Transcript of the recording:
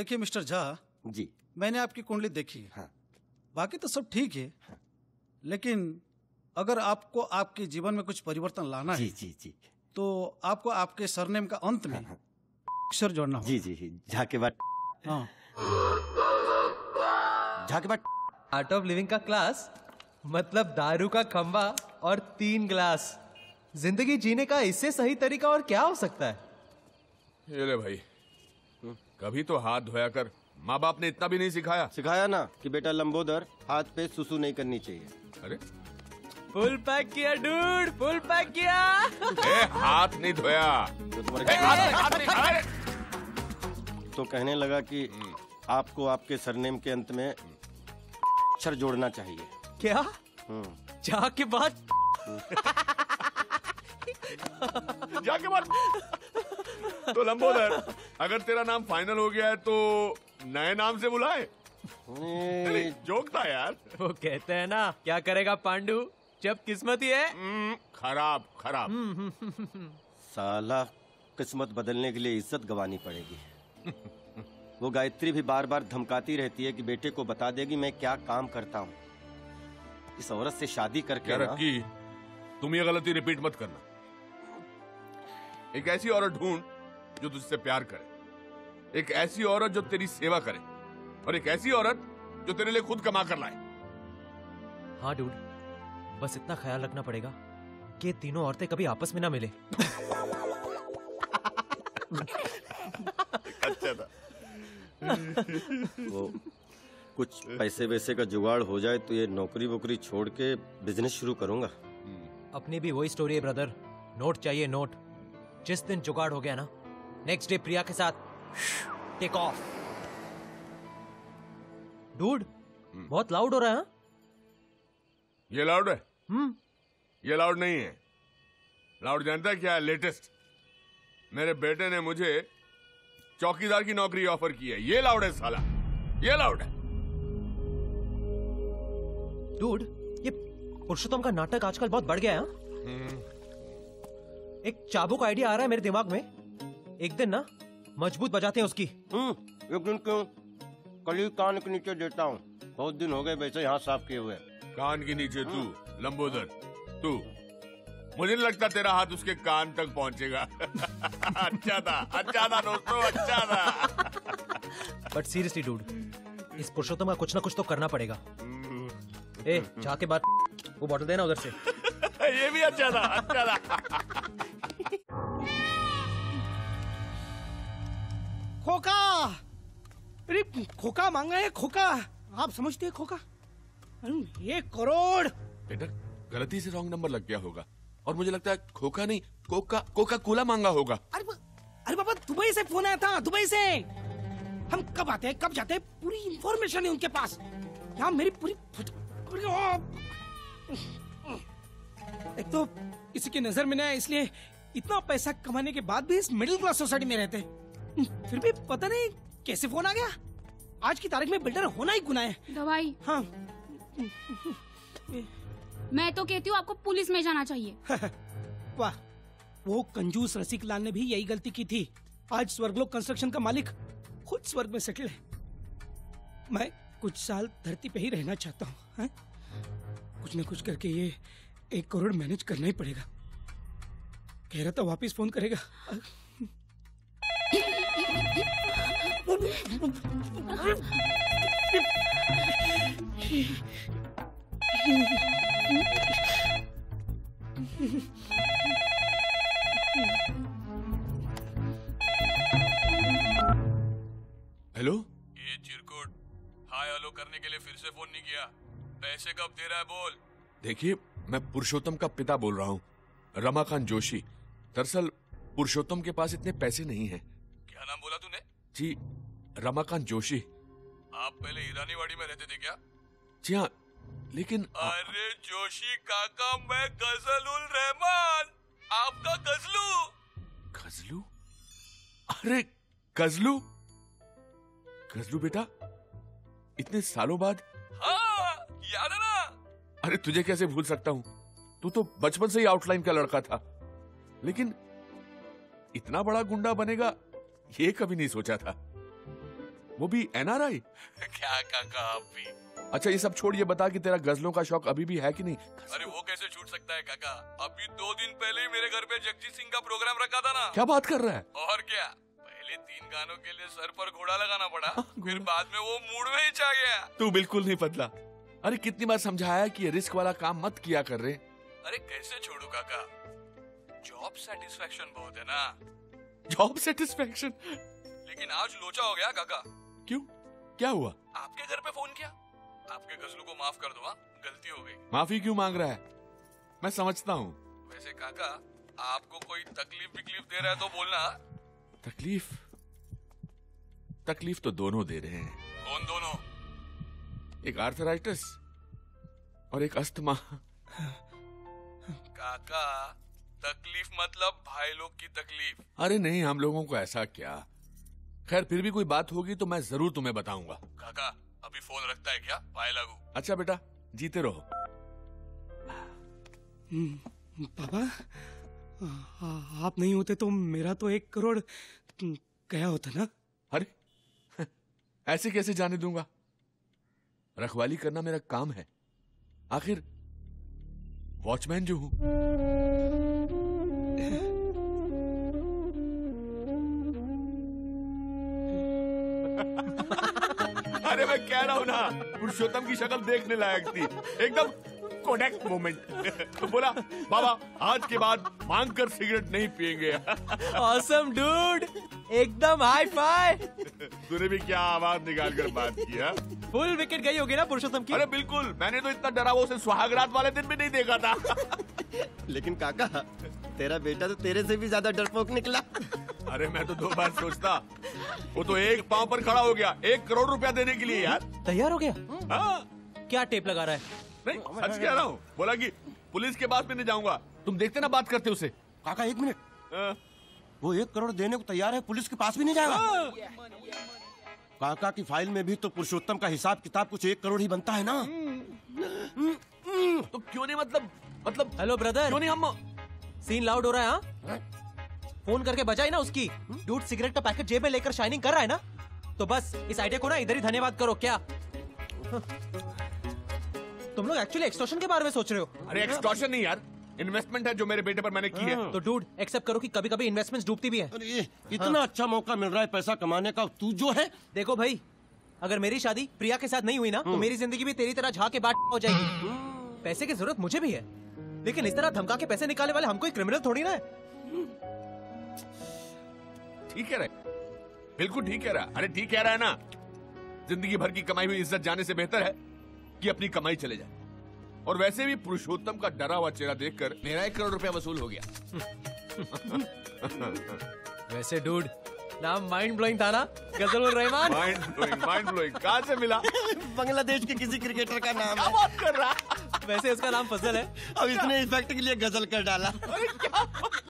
देखिए मिस्टर झा जी, मैंने आपकी कुंडली देखी है, हाँ। बाकी तो सब ठीक है, हाँ। लेकिन अगर आपको आपके जीवन में कुछ परिवर्तन लाना जी, है जी, जी। तो आपको आपके सरनेम का अंत में अक्षर हाँ। जोड़ना जी जी, झा के बाद झा के बाद आर्ट ऑफ लिविंग का क्लास, मतलब दारू का खंबा और 3 ग्लास। जिंदगी जीने का इससे सही तरीका और क्या हो सकता है? ये ले भाई, कभी तो हाथ धोया कर। माँ बाप ने इतना भी नहीं सिखाया। सिखाया ना कि बेटा लंबोदर हाथ पे सुसु नहीं करनी चाहिए। अरे फुल पैक किया डूड, फुल पैक किया। ए, हाथ नहीं धोया तो कहने लगा कि आपको आपके सरनेम के अंत में अक्षर जोड़ना चाहिए। क्या? जा के बाद जा के बाद तो लंबोदर, अगर तेरा नाम फाइनल हो गया है तो नए नाम से बुलाए। जोक था यार। वो कहते हैं ना, क्या करेगा पांडू जब किस्मत ही है खराब। खराब साला, किस्मत बदलने के लिए इज्जत गंवानी पड़ेगी। वो गायत्री भी बार बार धमकाती रहती है कि बेटे को बता देगी मैं क्या काम करता हूँ। इस औरत से शादी करके ना, तुम ये गलती रिपीट मत करना। एक ऐसी औरत ढूंढ जो तुझसे प्यार करे, एक ऐसी औरत जो तेरी सेवा करे, और एक ऐसी औरत जो तेरे लिए खुद कमा कर लाए। हाँ डूड, बस इतना ख्याल रखना पड़ेगा कि तीनों औरतें कभी आपस में ना मिले। अच्छा था। वो कुछ पैसे वैसे का जुगाड़ हो जाए तो ये नौकरी वोकरी छोड़ के बिजनेस शुरू करूंगा। अपनी भी वही स्टोरी है ब्रदर, नोट चाहिए नोट। जिस दिन जुगाड़ हो गया ना, नेक्स्ट डे प्रिया के साथ टेक ऑफ। डूड बहुत लाउड हो रहा है। ये लाउड है? ये लाउड नहीं है। लाउड जानता है क्या है? लेटेस्ट। मेरे बेटे ने मुझे चौकीदार की नौकरी ऑफर की है। ये लाउड है साला, ये लाउड है। डूड ये पुरुषोत्तम का नाटक आजकल बहुत बढ़ गया है। एक चाबुक आइडिया आ रहा है मेरे दिमाग में। एक दिन ना मजबूत बजाते हैं उसकी। एक दिन क्यों, कल ही कान के नीचे देता हूँ। बहुत दिन हो गए वैसे यहाँ साफ किए हुए। कान के नीचे तू लंबोदर, तू मुझे लगता तेरा हाथ उसके कान तक पहुँचेगा। अच्छा था, अच्छा था दोस्तों, अच्छा था। बट सीरियसली डूड, इस पुरुषोत्तम का कुछ ना कुछ तो करना पड़ेगा। ए, जाके बाद वो बॉटल देना उधर से। ये भी अच्छा था, अच्छा था। खोका, अरे खोका मांगा है खोका। आप समझते हैं खोका? अरे 1 करोड़। बेटा गलती से रॉन्ग नंबर लग गया होगा, और मुझे लगता है खोका नहीं कोका, कोका कोला मांगा होगा। अरे बाबा दुबई से फोन आया था, दुबई से। हम कब आते हैं कब जाते हैं पूरी इंफॉर्मेशन है उनके पास। यहाँ मेरी पूरी एक तो इसी की नजर में ना, इसलिए इतना पैसा कमाने के बाद भी इस मिडिल क्लास सोसाइटी में रहते, फिर भी पता नहीं कैसे फोन आ गया। आज की तारीख में बिल्डर होना ही गुनाह है। दवाई हाँ, मैं तो कहती हूँ आपको पुलिस में जाना चाहिए। वाह, वो कंजूस रसिक लाल ने भी यही गलती की थी। आज स्वर्गलोक कंस्ट्रक्शन का मालिक खुद स्वर्ग में सेटल है। मैं कुछ साल धरती पे ही रहना चाहता हूँ। कुछ न कुछ करके ये 1 करोड़ मैनेज करना ही पड़ेगा। कह रहा था वापिस फोन करेगा। हेलो, ये चिरकुट हाय हेलो करने के लिए फिर से फोन नहीं किया। पैसे कब दे रहा है बोल। देखिए मैं पुरुषोत्तम का पिता बोल रहा हूँ, रमाकांत जोशी। दरअसल पुरुषोत्तम के पास इतने पैसे नहीं हैं। क्या नाम बोला तूने? जी रमाकांत जोशी। आप पहले ईरानीवाड़ी में रहते थे क्या? जी हाँ, लेकिन अरे जोशी काका, मैं गजलू रहमान, आपका गजलू। गजलू? अरे गजलू, गजलू बेटा इतने सालों बाद। हाँ याद है ना। अरे तुझे कैसे भूल सकता हूँ, तू तो बचपन से ही आउटलाइन का लड़का था। लेकिन इतना बड़ा गुंडा बनेगा ये कभी नहीं सोचा था। वो भी एनआरआई। क्या काका आप भी। अच्छा ये सब छोड़, ये बता कि तेरा गजलों का शौक अभी भी है कि नहीं? अरे वो कैसे छूट सकता है काका, अभी 2 दिन पहले ही मेरे घर पे जगजीत सिंह का प्रोग्राम रखा था ना। क्या बात कर रहा है। और क्या, पहले 3 गानों के लिए सर पर घोड़ा लगाना पड़ा, फिर बाद में वो मूड में ही छा गया। तू बिल्कुल नहीं बदला। अरे कितनी बार समझाया कि ये रिस्क वाला काम मत किया कर रहे। अरे कैसे छोड़ू काका, जॉब सेटिस्फेक्शन बहुत है ना। जॉब सेटिस्फेक्शन, लेकिन आज लोचा हो गया काका। क्यों, क्या हुआ? आपके घर पे फोन किया, आपके गजलू को माफ कर दो, हाँ गलती हो गई। माफी क्यों मांग रहा है, मैं समझता हूँ। वैसे काका आपको कोई तकलीफ विकलीफ दे रहा है तो बोलना। तकलीफ तकलीफ तो दोनों दे रहे हैं। कौन दोनों? एक आर्थराइटिस और एक अस्थमा। काका तकलीफ मतलब भाई लोग की तकलीफ। अरे नहीं, हम लोगों को ऐसा क्या। खैर फिर भी कोई बात होगी तो मैं जरूर तुम्हें बताऊंगा। काका अभी फोन रखता है क्या, भाई लागू। अच्छा बेटा, जीते रहो। पापा आप नहीं होते तो मेरा तो 1 करोड़ गया होता ना। अरे ऐसे कैसे जाने दूंगा, रखवाली करना मेरा काम है, आखिर वॉचमैन जो हूँ। अरे मैं कह रहा हूँ ना, पुरुषोत्तम की शक्ल देखने लायक थी, एकदम कोडेक्ट मोमेंट। बोला बाबा आज के बाद मांग कर सिगरेट नहीं पिएंगे। ऑसम डूड, एकदम हाई फाई। तूने भी क्या आवाज निकाल कर बात किया। फुल विकेट गई होगी ना पुरुषोत्तम की। अरे बिल्कुल, मैंने तो इतना डरा वो उसे सुहागरात वाले दिन भी नहीं देखा था। लेकिन काका तेरा बेटा तो तेरे से भी ज्यादा डरपोक निकला। अरे मैं तो 2 बार सोचता, वो तो 1 पाँव पर खड़ा हो गया 1 करोड़ रुपया देने के लिए। यार तैयार हो गया। हाँ क्या टेप लगा रहा है। नहीं सच कह रहा हूँ, बोला कि पुलिस के पास में नहीं जाऊंगा। तुम देखते ना बात करते उसे। काका 1 मिनट, वो 1 करोड़ देने को तैयार है, पुलिस के पास भी नहीं जाएगा। काका की फाइल में भी तो पुरुषोत्तम का हिसाब किताब कुछ 1 करोड़ ही बनता है ना। तो क्यों नहीं, मतलब हेलो ब्रदर, क्यों नहीं हम। सीन लाउड हो रहा है। फोन करके बजाई ना उसकी। डूड सिगरेट का पैकेट जेब में लेकर शाइनिंग कर रहा है ना, तो बस इस आइडिया को ना इधर ही धन्यवाद करो। क्या तुम लोग एक्चुअली एक्सटॉर्शन के बारे में सोच रहे हो? अरे एक्सटॉर्शन नहीं यार, इन्वेस्टमेंट है जो मेरे बेटे पर मैंने की है। तो डूड एक्सेप्ट करो कि कभी कभी इन्वेस्टमेंट्स डूबती भी है। इतना अच्छा मौका मिल रहा है पैसा कमाने का, तू जो है। देखो भाई, अगर मेरी शादी प्रिया के साथ नहीं हुई ना तो मेरी जिंदगी भी तेरी तरह झा के बाट हो जाएगी। पैसे की जरूरत मुझे भी है, लेकिन इस तरह धमका के पैसे निकालने वाले हम कोई क्रिमिनल थोड़ी ना है। ठीक है, बिल्कुल ठीक है। अरे ठीक कह रहा है ना, जिंदगी भर की कमाई हुई इज्जत जाने से बेहतर है कि अपनी कमाई चले जाए। और वैसे भी पुरुषोत्तम का डरा हुआ चेहरा देखकर मेरा 1 करोड़ रुपया वसूल हो गया। वैसे डूड नाम माइंड ब्लोइंग था ना, गजलू रहमान। माइंड ब्लोइंग कहाँ से मिला? बांग्लादेश के किसी क्रिकेटर का नाम है। बात कर रहा। वैसे उसका नाम फजल है, अब इसने इफेक्ट के लिए गजल कर डाला।